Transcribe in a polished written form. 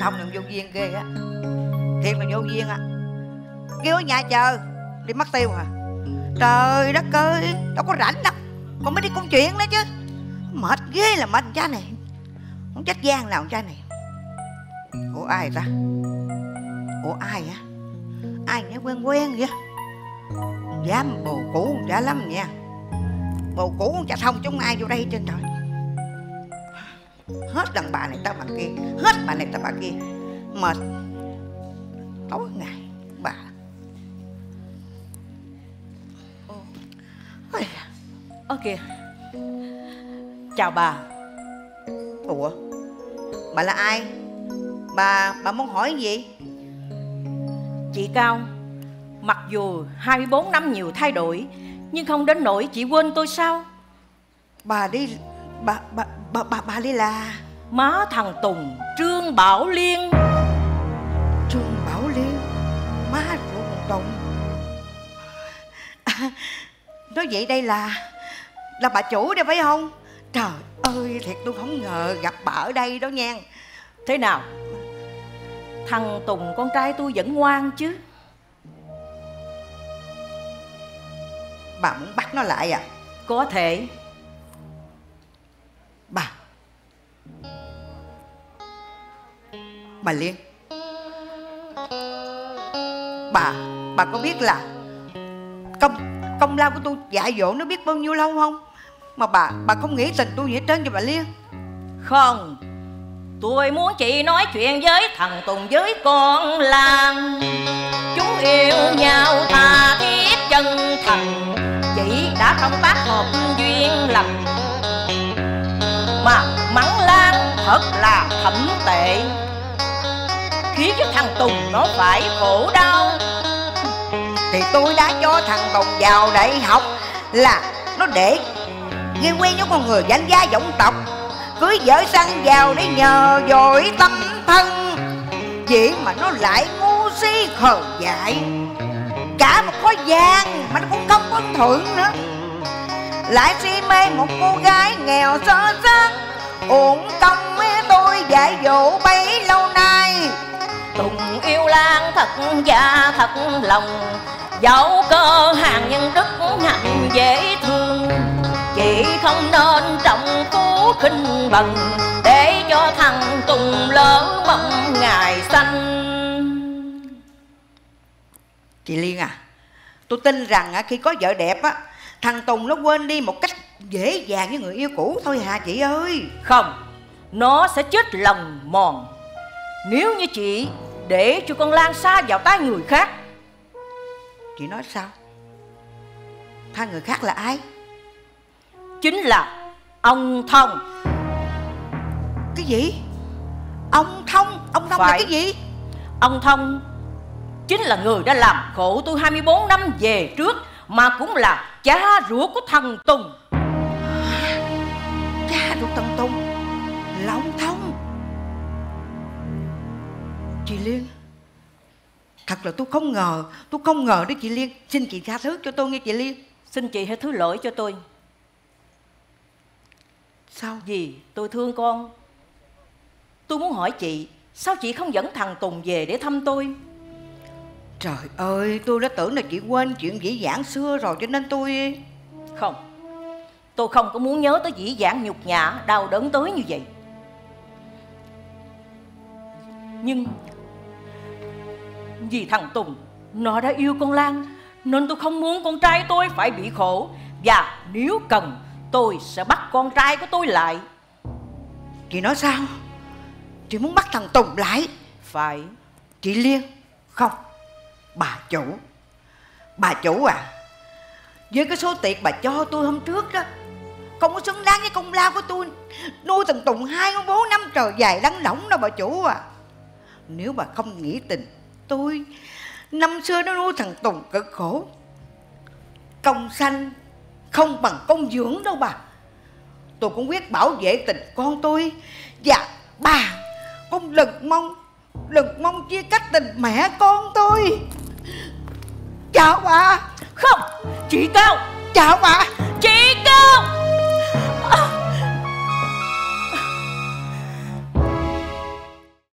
Thông là vô duyên ghê á, thiệt là vô duyên á. Kêu ở nhà chờ đi mất tiêu hả? Trời đất ơi, đâu có rảnh đâu, còn mới đi công chuyện nữa chứ. Mệt ghê là mệt cha này, không chết gian nào cha này. Ủa ai ta? Ủa ai á? Ai nghe quen quen vậy? Dám bồ cũ đã lắm nha. Bồ cũ chả thông chúng ai vô đây trên trời. Hết đàn bà này tao bà kia, hết bà này tao bà kia. Mệt tối ngày bà. Ơ kìa, chào bà. Ủa, bà là ai? Bà muốn hỏi gì? Chị Cao, mặc dù 24 năm nhiều thay đổi, nhưng không đến nỗi chị quên tôi sao? Bà đi... Bà đi là... Má thằng Tùng, Trương Bảo Liên. Trương Bảo Liên? Má của thằng Tùng à? Nói vậy đây là bà chủ đây phải không? Trời ơi, thiệt tôi không ngờ gặp bà ở đây đó nha. Thế nào? Thằng Tùng con trai tôi vẫn ngoan chứ? Bà muốn bắt nó lại à? Có thể. Bà Liên, bà có biết là công lao của tôi dạy dỗ nó biết bao nhiêu lâu không? Mà bà không nghĩ tình tôi dễ trên cho bà Liên. Không, tôi muốn chị nói chuyện với thằng Tùng với con làng. Chúng yêu nhau tha thiết chân thành, chị đã không tác hợp duyên lành. Mà mắng Lan thật là thẩm tệ, khiến cho thằng Tùng nó phải khổ đau. Thì tôi đã cho thằng Tùng vào đại học là nó để ghi quen với con người danh giá vọng tộc, cưới vợ sang giàu để nhờ dội tâm thân. Vậy mà nó lại ngu si khờ dại, cả một khối gian mà nó cũng không có thưởng nữa. Lại si mê một cô gái nghèo sơ sắn, uổng công tôi dạy dỗ bấy lâu nay. Tùng yêu Lan thật dạ thật lòng, dẫu cơ hàng nhân đức hạnh dễ thương. Chị không nên trọng phú khinh bần, để cho thằng Tùng lớn mộng ngày xanh. Chị Liên à, tôi tin rằng khi có vợ đẹp á, thằng Tùng nó quên đi một cách dễ dàng với người yêu cũ thôi hả chị ơi? Không, nó sẽ chết lòng mòn nếu như chị để cho con Lan xa vào tay người khác. Chị nói sao? Tha người khác là ai? Chính là ông Thông. Cái gì? Ông Thông? Ông Thông phải. Là cái gì? Ông Thông chính là người đã làm khổ tôi 24 năm về trước, mà cũng là cha ruột của thằng Tùng. Cha ruột thằng Tùng là ông Thông. Chị Liên, thật là tôi không ngờ đó chị Liên. Xin chị tha thứ cho tôi nghe chị Liên. Xin chị hãy thứ lỗi cho tôi. Sao? Vì tôi thương con. Tôi muốn hỏi chị, sao chị không dẫn thằng Tùng về để thăm tôi? Trời ơi, tôi đã tưởng là chị quên chuyện dĩ vãng xưa rồi cho nên tôi... Không, tôi không có muốn nhớ tới dĩ vãng nhục nhã, đau đớn tới như vậy. Nhưng vì thằng Tùng, nó đã yêu con Lan, nên tôi không muốn con trai tôi phải bị khổ. Và nếu cần, tôi sẽ bắt con trai của tôi lại. Chị nói sao? Chị muốn bắt thằng Tùng lại? Phải. Chị Liên, không. Bà chủ à, với cái số tiền bà cho tôi hôm trước đó, không có xứng đáng với công lao của tôi nuôi thằng Tùng 24 năm trời dài đắng đỏng đó bà chủ à. Nếu bà không nghĩ tình tôi, năm xưa nó nuôi thằng Tùng cực khổ, công sanh không bằng công dưỡng đâu bà. Tôi cũng quyết bảo vệ tình con tôi. Và bà cũng đừng mong chia cách tình mẹ con tôi. Chào bà. Không, chị Cao. Chào bà. Chị Cao.